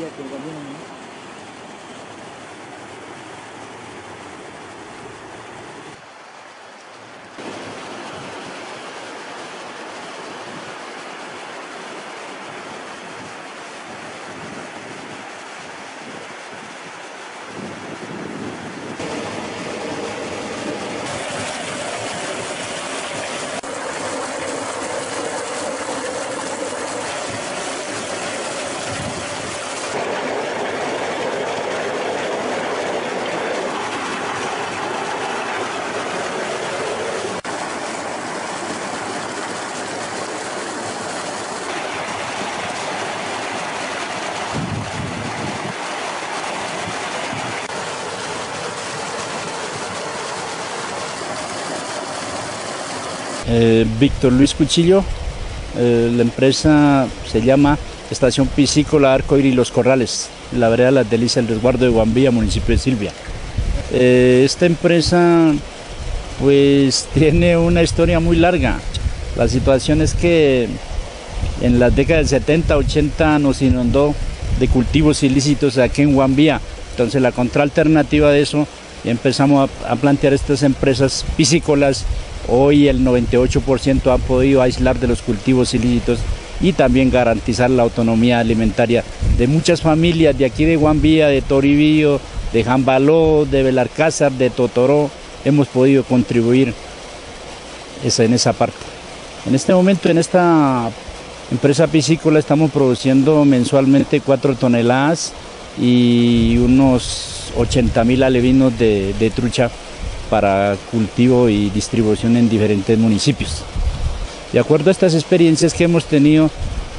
decía que el camino, ¿no? Víctor Luis Cuchillo, la empresa se llama Estación Piscícola Arcoíris y Los Corrales, la vereda Las Delicias del resguardo de Guambía, municipio de Silvia. Esta empresa pues tiene una historia muy larga. La situación es que en las décadas del 70-80 nos inundó de cultivos ilícitos aquí en Guambía, entonces la contraalternativa de eso empezamos a plantear estas empresas piscícolas. Hoy el 98% han podido aislar de los cultivos ilícitos y también garantizar la autonomía alimentaria de muchas familias de aquí de Guambía, de Toribillo, de Jambaló, de Belarcázar, de Totoró. Hemos podido contribuir en esa parte. En este momento, en esta empresa piscícola estamos produciendo mensualmente 4 toneladas y unos 80.000 alevinos de trucha para cultivo y distribución en diferentes municipios. De acuerdo a estas experiencias que hemos tenido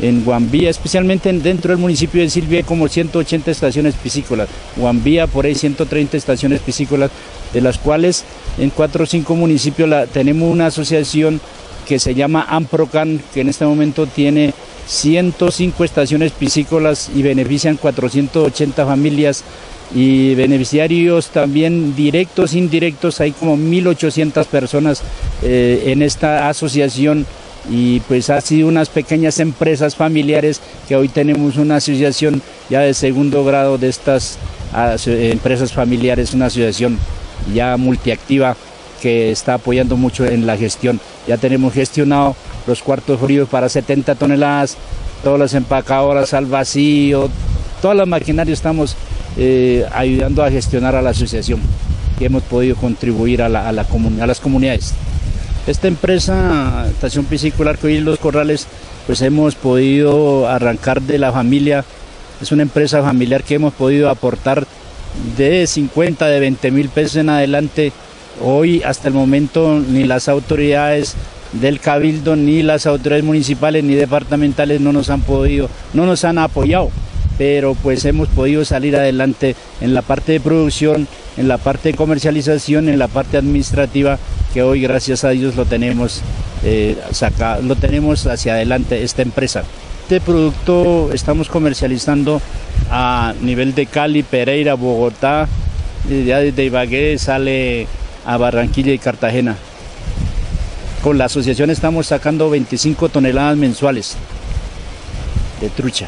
en Guambía, especialmente dentro del municipio de Silvia, hay como 180 estaciones piscícolas. Guambía, por ahí 130 estaciones piscícolas, de las cuales en 4 o 5 municipios tenemos una asociación que se llama Amprocan, que en este momento tiene 105 estaciones piscícolas y benefician 480 familias. Y beneficiarios también directos, indirectos, hay como 1.800 personas en esta asociación, y pues ha sido unas pequeñas empresas familiares que hoy tenemos una asociación ya de segundo grado de estas empresas familiares, una asociación ya multiactiva que está apoyando mucho en la gestión. Ya tenemos gestionado los cuartos fríos para 70 toneladas, todas las empacadoras al vacío, todas las maquinarias estamos ayudando a gestionar a la asociación, que hemos podido contribuir a las comunidades. Esta empresa, Estación Piscícola Arcoíris y Los Corrales, pues hemos podido arrancar de la familia. Es una empresa familiar que hemos podido aportar de 50, de 20.000 pesos en adelante. Hoy, hasta el momento, ni las autoridades del Cabildo, ni las autoridades municipales, ni departamentales no nos han apoyado. Pero pues hemos podido salir adelante en la parte de producción, en la parte de comercialización, en la parte administrativa, que hoy gracias a Dios lo tenemos hacia adelante esta empresa. Este producto estamos comercializando a nivel de Cali, Pereira, Bogotá, ya desde Ibagué sale a Barranquilla y Cartagena. Con la asociación estamos sacando 25 toneladas mensuales de trucha.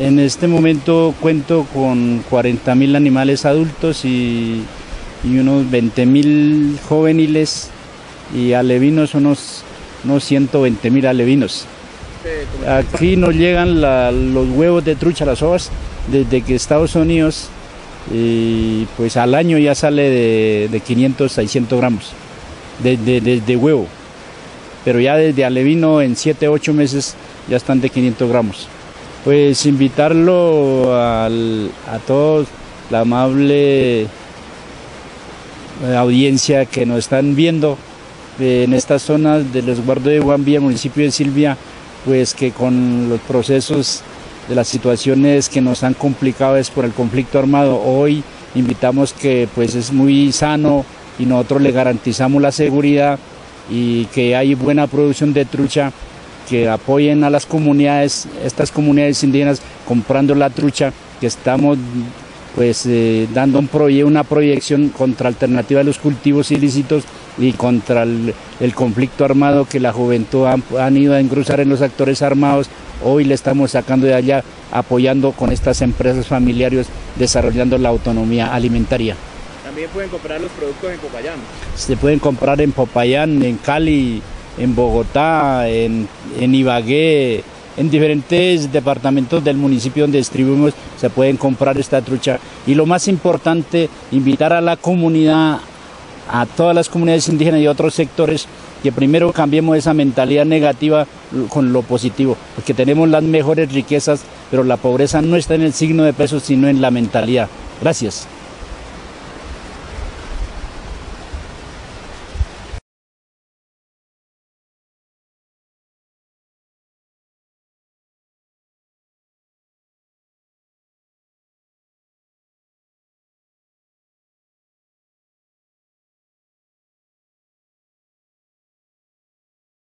En este momento cuento con 40.000 animales adultos y unos 20.000 juveniles, y alevinos unos 120.000 alevinos. Aquí nos llegan los huevos de trucha, las ovas, desde que Estados Unidos, y pues al año ya sale de 500 a 600 gramos de huevo, pero ya desde alevino en 7 a 8 meses ya están de 500 gramos. Pues invitarlo a todos, la amable audiencia que nos están viendo en estas zonas del resguardo de Guambía, municipio de Silvia, pues que con los procesos de las situaciones que nos han complicado es por el conflicto armado. Hoy invitamos que pues es muy sano y nosotros le garantizamos la seguridad y que hay buena producción de trucha, que apoyen a las comunidades, estas comunidades indígenas comprando la trucha, que estamos pues dando una proyección contra alternativa de los cultivos ilícitos y contra el conflicto armado que la juventud han ido a engrosar en los actores armados. Hoy le estamos sacando de allá, apoyando con estas empresas familiares, desarrollando la autonomía alimentaria. También pueden comprar los productos en Popayán. Se pueden comprar en Popayán, en Cali, en Bogotá, en Ibagué, en diferentes departamentos del municipio donde distribuimos, se pueden comprar esta trucha. Y lo más importante, invitar a la comunidad, a todas las comunidades indígenas y otros sectores, que primero cambiemos esa mentalidad negativa con lo positivo, porque tenemos las mejores riquezas, pero la pobreza no está en el signo de pesos, sino en la mentalidad. Gracias.